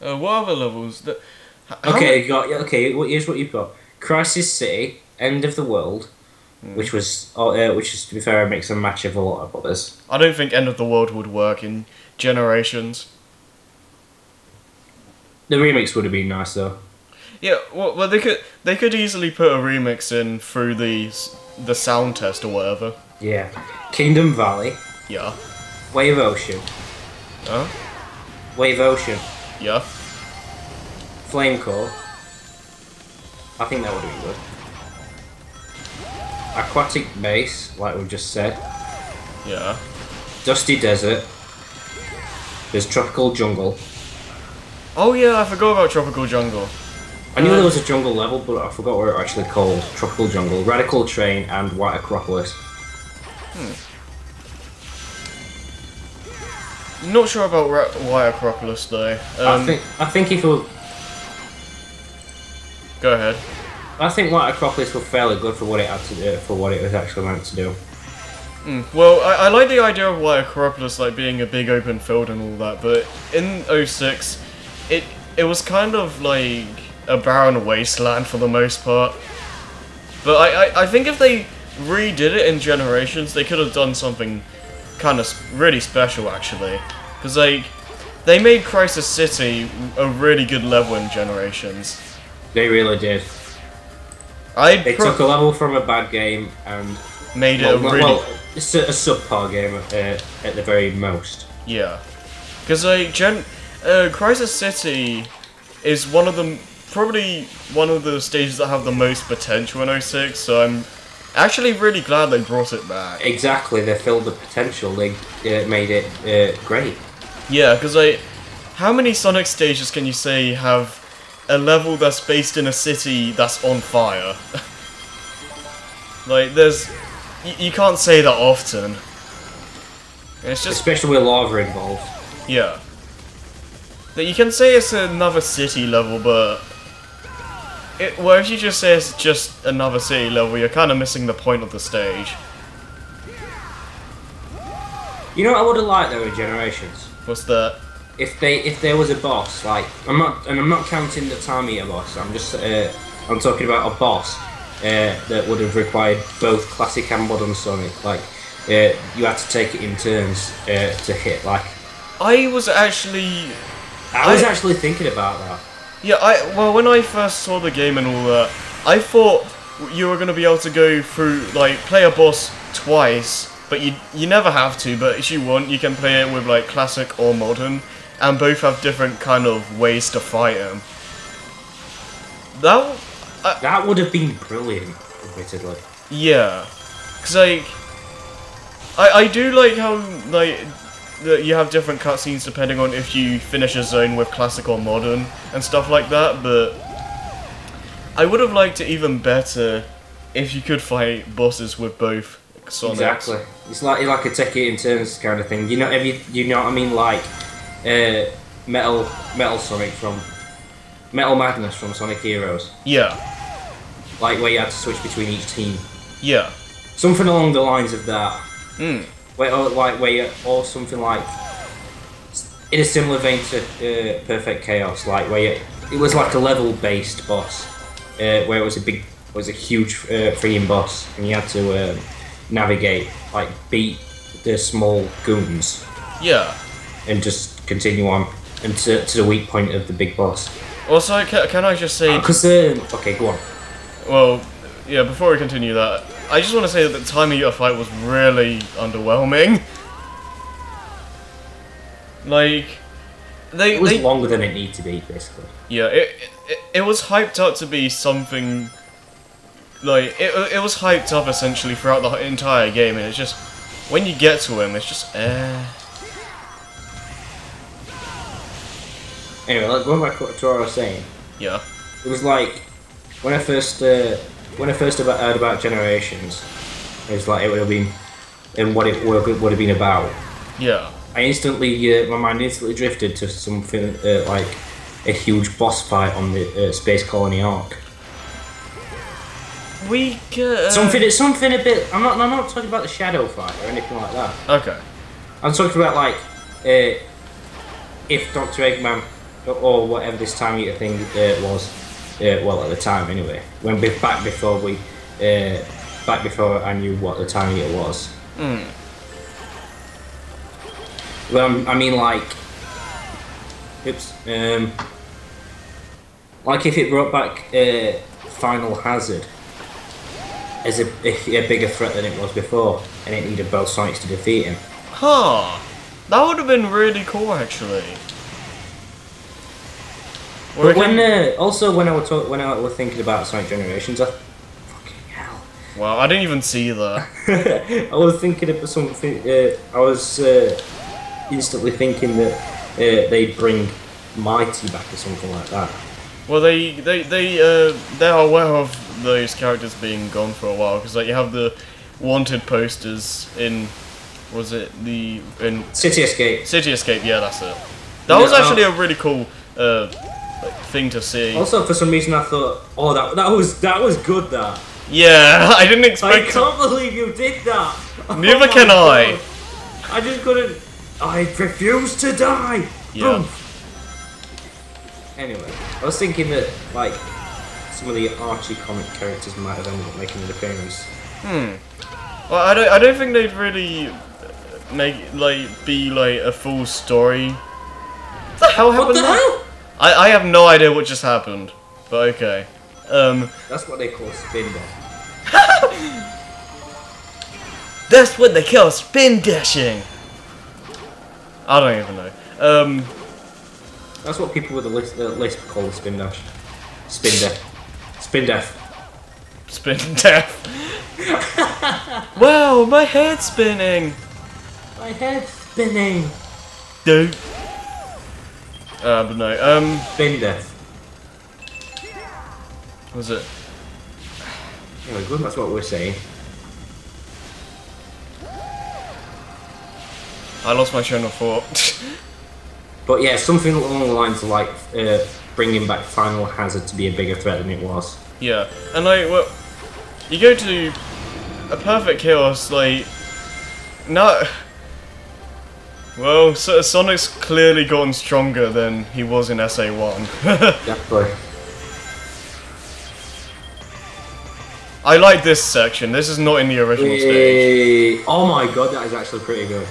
What other levels? That, okay, here's what you've got. Crisis City, End of the World, which is, to be fair, a mix and match of a lot of others. I don't think End of the World would work in Generations. The remix would have been nice, though. Yeah, well, they could easily put a remix in through the sound test or whatever. Yeah. Kingdom Valley. Yeah. Wave Ocean. Huh? Wave Ocean. Yeah. Flame Core. I think that would have been good. Aquatic Base, like we just said. Yeah. Dusty Desert. There's Tropical Jungle. Oh yeah, I forgot about Tropical Jungle. I knew there was a jungle level, but I forgot what it actually called. Tropical Jungle, Radical Train, and White Acropolis. Not sure about White Acropolis though. I think if it was... Go ahead. I think White Acropolis was fairly good for what it had to do, for what it was actually meant to do. Well, I like the idea of White Acropolis like being a big open field and all that, but in 06, it was kind of like a barren wasteland for the most part. But I think if they redid it in Generations, they could have done something kind of really special actually, because like they made Crisis City a really good level in Generations. They really did. They took a level from a bad game and made it it's a subpar game at the very most. Yeah, because like Crisis City is one of the stages that have the most potential in 06. So I'm actually really glad they brought it back. Exactly, they filled the potential. They made it great. Yeah, because like, how many Sonic stages can you say have a level that's based in a city that's on fire? Like, there's... You can't say that often. It's just... Especially with lava involved. Yeah. That you can say it's another city level, but... Well, if you just say it's just another city level, you're kind of missing the point of the stage. You know what I would have liked though in Generations? What's that? If there was a boss, like I'm not counting the Time Eater boss. I'm just I'm talking about a boss that would have required both classic and modern Sonic. Like you had to take it in turns to hit. Like I was actually thinking about that. Yeah, well, when I first saw the game and all that, I thought you were going to be able to go through, like, play a boss twice, but you never have to, but if you want, you can play it with, like, classic or modern, and both have different kind of ways to fight him. That would have been brilliant, admittedly. Yeah, because, like, I do like how, like... that you have different cutscenes depending on if you finish a zone with classic or modern and stuff like that, but I would have liked it even better if you could fight bosses with both Sonics. Exactly, it's like a take it in turns kind of thing. You know, you know what I mean, like Metal Sonic from Metal Madness from Sonic Heroes. Yeah, like where you had to switch between each team. Yeah, something along the lines of that. Or something like, in a similar vein to Perfect Chaos, like where it was like a level-based boss, where it was a huge freaking boss, and you had to navigate, like beat the small goons. Yeah. And just continue on and to the weak point of the big boss. Also, can I just say? Okay, go on. Well, yeah. Before we continue that. I just want to say that the Time Eater fight was really underwhelming. Like, it was longer than it needed to be, basically. Yeah, it was hyped up to be something. Like, it was hyped up essentially throughout the entire game, and it's just when you get to him, it's just Anyway, like, going back to what I was saying. Yeah. It was like when I first. When I first heard about Generations, it was like it would have been, and what it would have been about. Yeah. I instantly, my mind instantly drifted to something like a huge boss fight on the Space Colony Ark. Something a bit. I'm not talking about the shadow fight or anything like that. Okay. I'm talking about like, if Dr. Eggman or whatever this time you think it was. Well, at the time anyway. When back before I knew what the time it was. Mm. Well, I mean, like, oops. Like if it brought back Final Hazard as a bigger threat than it was before, and it needed both Sonics to defeat him. Huh. That would have been really cool, actually. But when also when I was thinking about Sonic Generations, I fucking hell. Well, I didn't even see that. I was thinking about something. I was instantly thinking that they'd bring Mighty back or something like that. Well, they are aware of those characters being gone for a while, because like you have the wanted posters in, was it the in City Escape? City Escape, yeah, that's it. That was actually a really cool thing to see. Also, for some reason, I thought, oh, that was good. That. Yeah, I didn't expect. I can't believe you did that. Neither can I. I just couldn't. I refuse to die. Yeah. Boom. Anyway, I was thinking that like some of the Archie comic characters might have ended up making an appearance. Hmm. Well, I don't think they'd really make be a full story. What the hell happened? What the hell? I have no idea what just happened, but okay. That's what they call spin dash. That's what they call spin dashing. I don't even know. That's what people with a lisp call a spin dash. Spin death. Spin death. Spin death. Wow, my head's spinning. My head's spinning. Dude. But no, spin death. What was it? Anyway, good, that's what we're saying. I lost my train of thought. But yeah, something along the lines of like bringing back Final Hazard to be a bigger threat than it was. Yeah, and like, well, you go to a Perfect Chaos, like, no. Well, so Sonic's clearly gotten stronger than he was in SA1. Definitely. I like this section. This is not in the original stage. Oh my god, that is actually pretty good.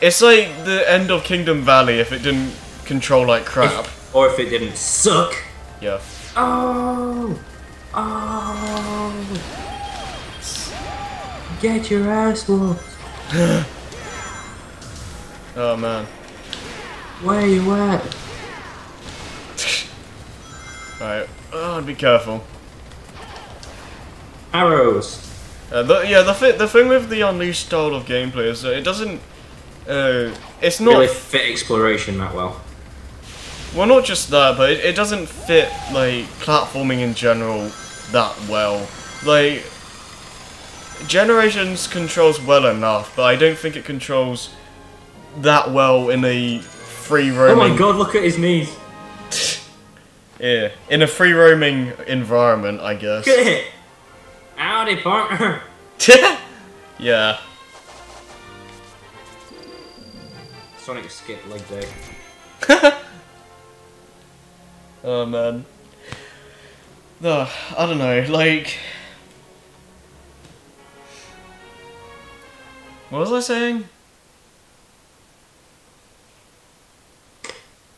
It's like the end of Kingdom Valley if it didn't control like crap. Or if it didn't suck. Yeah. Oh! Oh! Get your ass whooped. Oh man. Where you at? Alright. Oh, be careful. Arrows. Yeah, the thing with the Unleashed style of gameplay is that it doesn't. It's not really fit exploration that well. Well, not just that, but it doesn't fit like platforming in general that well. Like Generations controls well enough, but I don't think it controls that well in a free roaming. Oh my god, look at his knees. Yeah, in a free roaming environment, I guess. Look at it. Howdy, partner. Yeah. Sonic skip leg day. Oh man. No, I don't know. Like, what was I saying?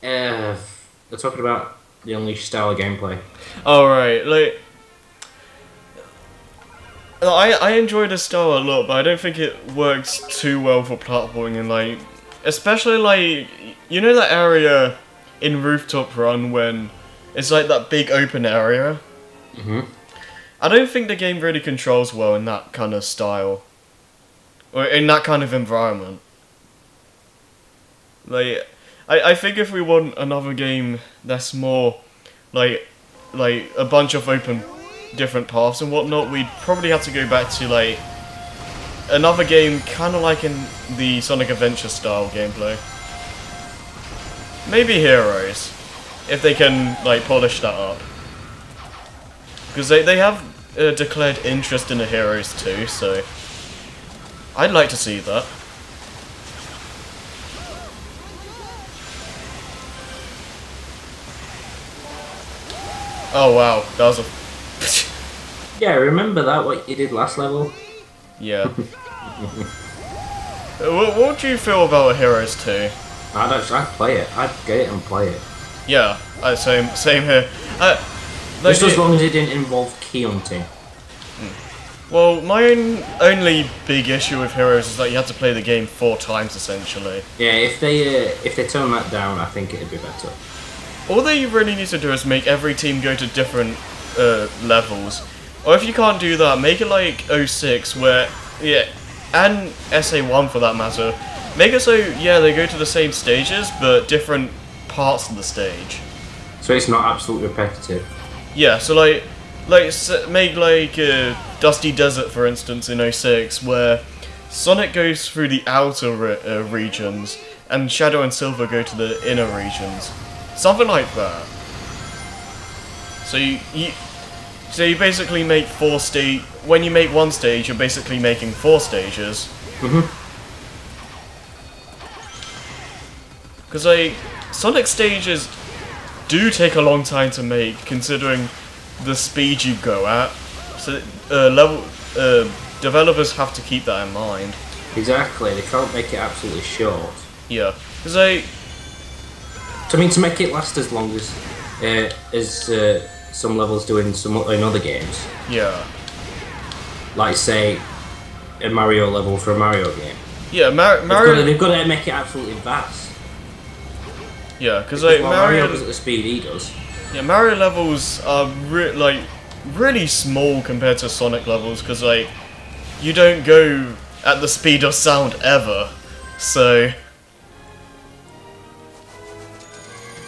They're talking about the Unleashed style of gameplay. Alright, like, I enjoy this style a lot, but I don't think it works too well for platforming, and like, especially like, you know that area in Rooftop Run when it's like that big open area? Mm-hmm. I don't think the game really controls well in that kind of style. Or in that kind of environment. Like, I think if we want another game that's more like a bunch of open different paths and whatnot, we'd probably have to go back to like another game kind of like in the Sonic Adventure style gameplay. Maybe Heroes, if they can like polish that up, because they have declared interest in the Heroes too, so I'd like to see that. Oh wow, that was a... Yeah, remember that, what you did last level? Yeah. What do you feel about Heroes 2? I'd play it. I'd get it and play it. Yeah, same here. Just as long as it didn't involve key hunting. Well, my only big issue with Heroes is that you had to play the game 4 times, essentially. Yeah, if they tone that down, I think it'd be better. All they really need to do is make every team go to different levels. Or if you can't do that, make it like 06, where... yeah, and SA1 for that matter. Make it so, yeah, they go to the same stages, but different parts of the stage. So it's not absolutely repetitive. Yeah, so like make like Dusty Desert, for instance, in 06, where Sonic goes through the outer regions, and Shadow and Silver go to the inner regions. Something like that. So you basically make 4 stages. When you make 1 stage, you're basically making 4 stages. Mm-hmm. Because like Sonic stages do take a long time to make, considering the speed you go at. So developers have to keep that in mind. Exactly, they can't make it absolutely short. Yeah, because like, I mean, to make it last as long as some levels do in other games. Yeah. Like, say, a Mario level for a Mario game. Yeah, Mario... They've got to make it absolutely vast. Yeah, because, like, Mario goes at the speed he does. Yeah, Mario levels are, really small compared to Sonic levels, because, like, you don't go at the speed of sound ever, so...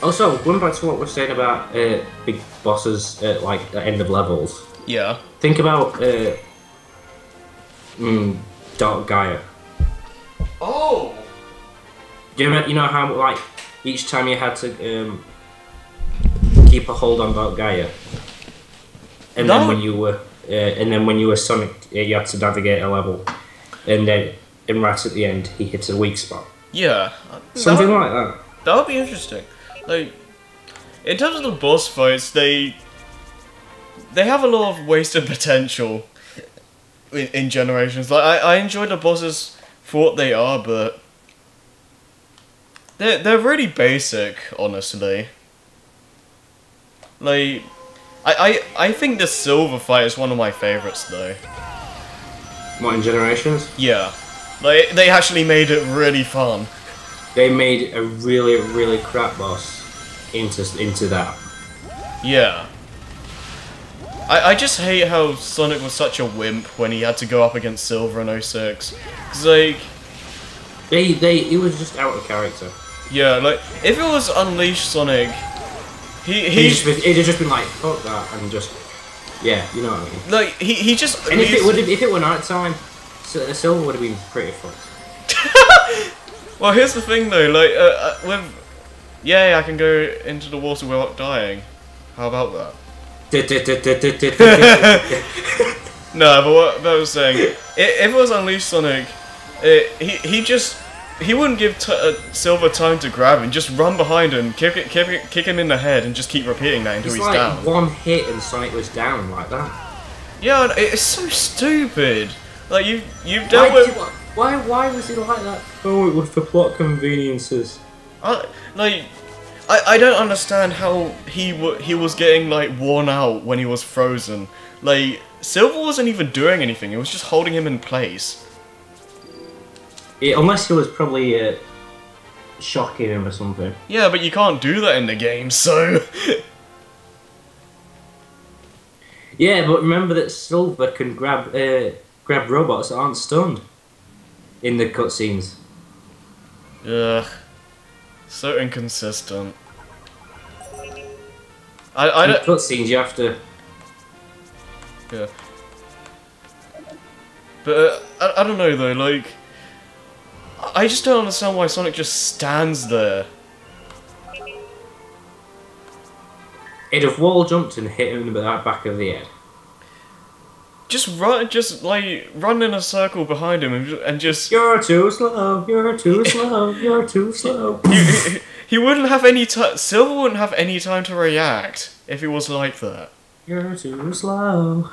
Also, going back to what we're saying about big bosses at, like, the end of levels. Yeah. Think about Dark Gaia. Oh! You know how, like, each time you had to keep a hold on Dark Gaia, and then when you were, Sonic, you had to navigate a level, and then, right at the end, he hits a weak spot. Yeah. Something like that. That would be interesting. Like, in terms of the boss fights, they have a lot of wasted potential in Generations. Like, I enjoy the bosses for what they are, but they're really basic, honestly. Like, I think the Silver fight is one of my favourites, though. What, in Generations? Yeah. Like, they actually made it really fun. They made a really crap boss into that. Yeah. I just hate how Sonic was such a wimp when he had to go up against Silver in 06. Because, like... He was just out of character. Yeah, like, if it was Unleashed Sonic, he'd have just been like, fuck that, and just... Yeah, you know what I mean. Like, he just... And if it were night time, Silver would have been pretty fucked. Well, here's the thing though, like, yay, I can go into the water without dying. How about that? No, but what I was saying, if it was Unleashed Sonic, he wouldn't give Silver time to grab him, just run behind him, kick him in the head, and just keep repeating that until he's down. It's like one hit and Sonic was down like that. Yeah, it's so stupid. Like, you've dealt with... Why was he like that? Oh, it was for plot conveniences. I don't understand how he was getting, like, worn out when he was frozen. Like, Silver wasn't even doing anything, it was just holding him in place. Yeah, unless he was probably shocking him or something. Yeah, but you can't do that in the game, so... Yeah, but remember that Silver can grab robots that aren't stunned. In the cutscenes. Ugh. So inconsistent. I don't... Cutscenes, you have to... Yeah. But, I don't know though, like... I just don't understand why Sonic just stands there. He'd have wall jumped and hit him in the back of the head. Just run in a circle behind him and just... You're too slow, you're too slow, you're too slow. He wouldn't have any time. Silver wouldn't have any time to react if he was like that. You're too slow.